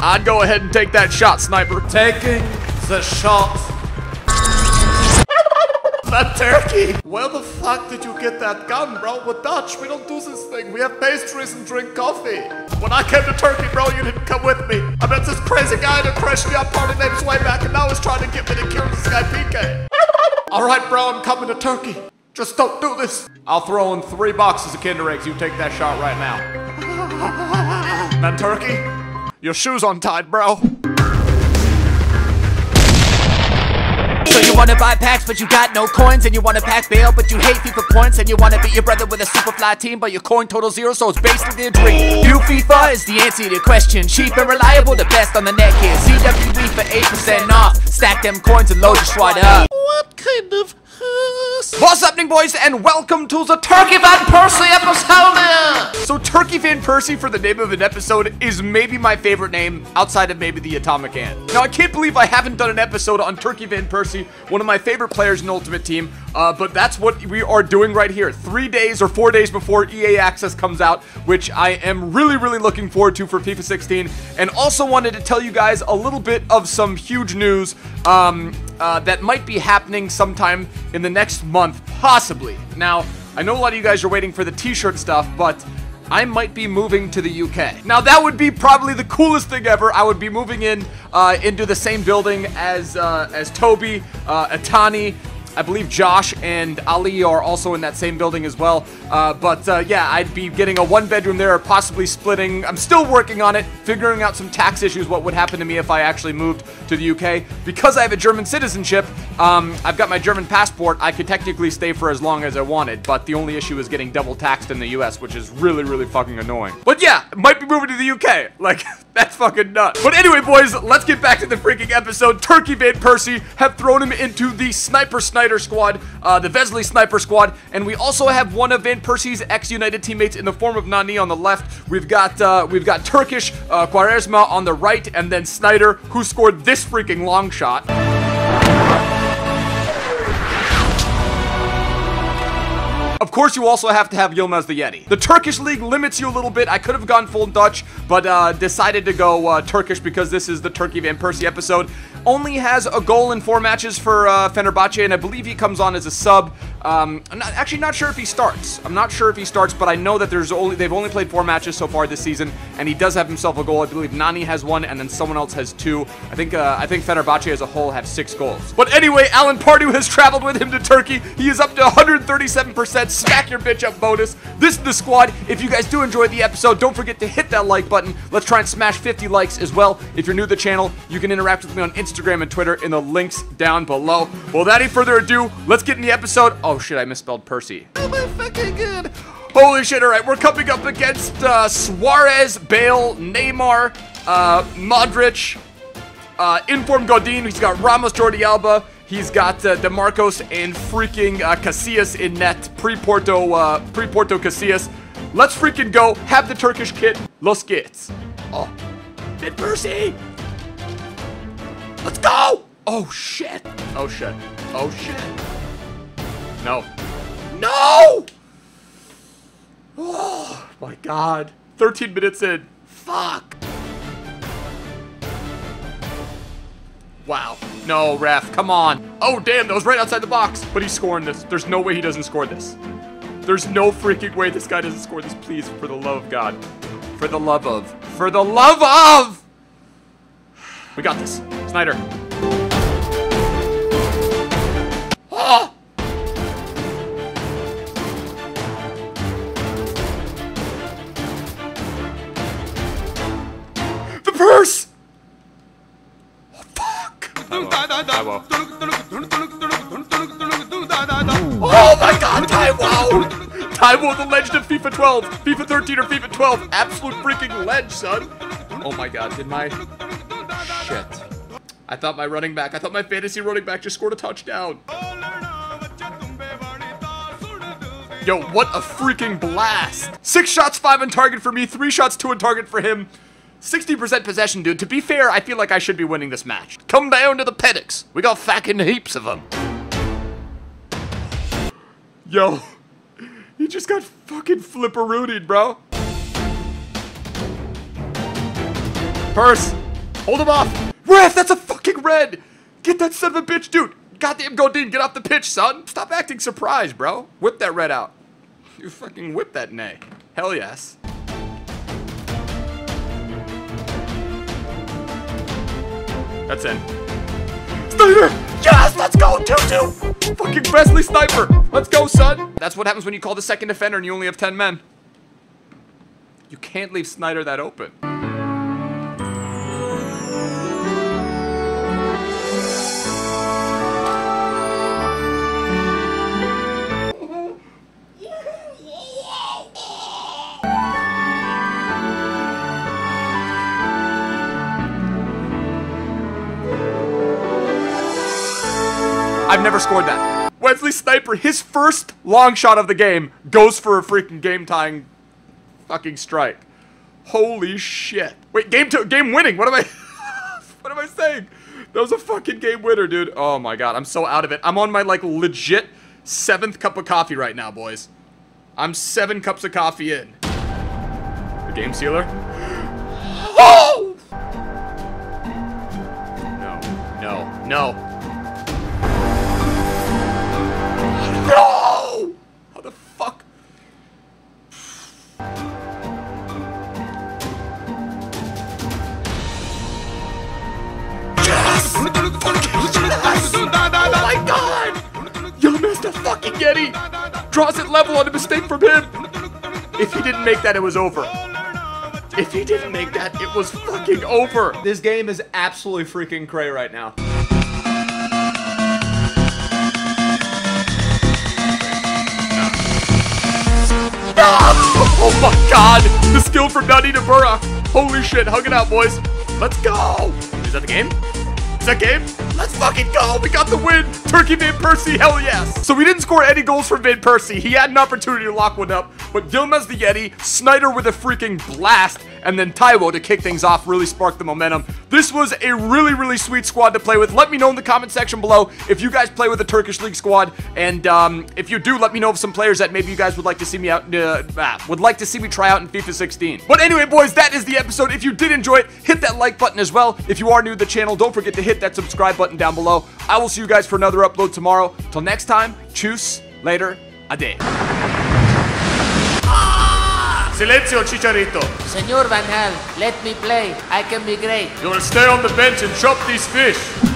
I'd go ahead and take that shot, Sniper. Taking the shot. That turkey. Where the fuck did you get that gun, bro? We're Dutch. We don't do this thing. We have pastries and drink coffee. When I came to Turkey, bro, you didn't come with me. I met this crazy guy that crashed me up party names way back, and now he's trying to get me to kill this guy PK. Alright, bro, I'm coming to Turkey. Just don't do this. I'll throw in 3 boxes of Kinder Eggs. You take that shot right now. Man, Turkey? Your shoes untied, bro. So you wanna buy packs, but you got no coins, and you wanna pack Bale, but you hate FIFA points, and you wanna beat your brother with a super fly team, but your coin total 0, so it's basically a dream. New FIFA is the answer to your question. Cheap and reliable, the best on the net here. ZWE for 8% off. Stack them coins and load your squad up. What kind of house? What's happening, boys, and welcome to the Turkey Van Persie episode! So Turkey Van Persie, for the name of an episode, is maybe my favorite name, outside of maybe the Atomic Ant. Now, I can't believe I haven't done an episode on Turkey Van Persie, one of my favorite players in Ultimate Team, but that's what we are doing right here. 3 days or 4 days before EA Access comes out, which I am really, really looking forward to for FIFA 16, and also wanted to tell you guys a little bit of some huge news, that might be happening sometime in the next month, possibly. Now, I know a lot of you guys are waiting for the t-shirt stuff, but I might be moving to the UK. Now, that would be probably the coolest thing ever. I would be moving in into the same building as Toby, Atani, I believe Josh and Ali are also in that same building as well. Yeah, I'd be getting a 1-bedroom there, or possibly splitting. I'm still working on it, figuring out some tax issues, what would happen to me if I actually moved to the UK. Because I have a German citizenship, I've got my German passport, I could technically stay for as long as I wanted, but the only issue is getting double taxed in the US, which is really, really fucking annoying. But yeah, might be moving to the UK. Like, that's fucking nuts. But anyway, boys, let's get back to the freaking episode. Turkey Van Persie, have thrown him into the Sneijder squad, the Vesely Sniper squad, and we also have one of Van Persie's ex-United teammates in the form of Nani on the left. We've got Turkish Quaresma on the right, and then Sneijder, who scored this freaking long shot. Of course, you also have to have Yilmaz the Yeti. The Turkish league limits you a little bit. I could have gone full Dutch, but decided to go Turkish because this is the Turkey Van Persie episode. Only has a goal in 4 matches for Fenerbahce, and I believe he comes on as a sub. I'm actually not sure if he starts. I'm not sure if he starts, but I know that they've only played 4 matches so far this season, and he does have himself a goal. I believe Nani has 1, and then someone else has 2. I think Fenerbahce as a whole have 6 goals. But anyway, Alan Pardew has traveled with him to Turkey. He is up to 137%. Smack your bitch up bonus. This is the squad. If you guys do enjoy the episode, don't forget to hit that like button. Let's try and smash 50 likes as well. If you're new to the channel, you can interact with me on Instagram and Twitter in the links down below. Well, without any further ado, let's get in the episode. Oh shit, I misspelled Persie. Oh my fucking god. Holy shit, alright, we're coming up against Suarez, Bale, Neymar, Modric, in-form Godin. He's got Ramos, Jordi Alba. He's got DeMarcos and freaking Casillas in net. Pre-Porto Casillas. Let's freaking go. Have the Turkish kit. Los kids. Oh. Van Persie. Let's go. Oh, shit. Oh, shit. Oh, shit. No. No! Oh, my God. 13 minutes in. Fuck. Wow. No, ref. Come on. Oh, damn. That was right outside the box. But he's scoring this. There's no way he doesn't score this. There's no freaking way this guy doesn't score this. Please, for the love of God. For the love of. For the love of! We got this. Sneijder. Oh! The purse! Taiwo. Oh my god, Taiwo! Taiwo, the legend of FIFA 12, FIFA 13, or FIFA 12. Absolute freaking ledge, son. Oh my god, did my... Shit. I thought my fantasy running back just scored a touchdown. Yo, what a freaking blast. 6 shots, 5 on target for me, 3 shots, 2 on target for him. 60% possession, dude. To be fair, I feel like I should be winning this match. Come down to the paddocks. We got fucking heaps of them. Yo, he just got fucking flipperooted, bro. Persie. Hold him off! Ref, that's a fucking red! Get that son of a bitch, dude! Goddamn Godin, get off the pitch, son! Stop acting surprised, bro! Whip that red out. You fucking whip that nay. Hell yes. That's in. Sneijder! Yes! Let's go! 2-2! Fucking Wesley Sniper! Let's go, son! That's what happens when you call the second defender and you only have 10 men. You can't leave Sneijder that open. I've never scored that. Wesley Sniper, his first long shot of the game, goes for a freaking game-tying fucking strike. Holy shit. Wait, game winning. What am I what am I saying? That was a fucking game winner, dude. Oh my god, I'm so out of it. I'm on my like legit 7th cup of coffee right now, boys. I'm 7 cups of coffee in. The game sealer. Oh! No. No. No. No! How the fuck? Yes! Oh my god! Yilmaz the fucking Yeti! Draws it level on a mistake from him! If he didn't make that, it was over. If he didn't make that, it was fucking over. This game is absolutely freaking cray right now. Oh my god! The skill from Dani DeBura! Holy shit, hug it out, boys! Let's go! Is that the game? Is that game? Let's fucking go! We got the win! Turkey Van Persie, hell yes! So we didn't score any goals for Van Persie. He had an opportunity to lock one up, but Yilmaz the Yeti, Sneijder with a freaking blast, and then Taiwo to kick things off, really sparked the momentum. This was a really, really sweet squad to play with. Let me know in the comment section below if you guys play with a Turkish League squad, and if you do, let me know of some players that maybe you guys would like to see me out, would like to see me try out in FIFA 16. But anyway, boys, that is the episode. If you did enjoy it, hit that like button as well. If you are new to the channel, don't forget to hit that subscribe button down below. I will see you guys for another upload tomorrow. Till next time, tschüss, later, ade. Silencio, Chicharito. Señor Van Gaal, let me play. I can be great. You will stay on the bench and chop these fish.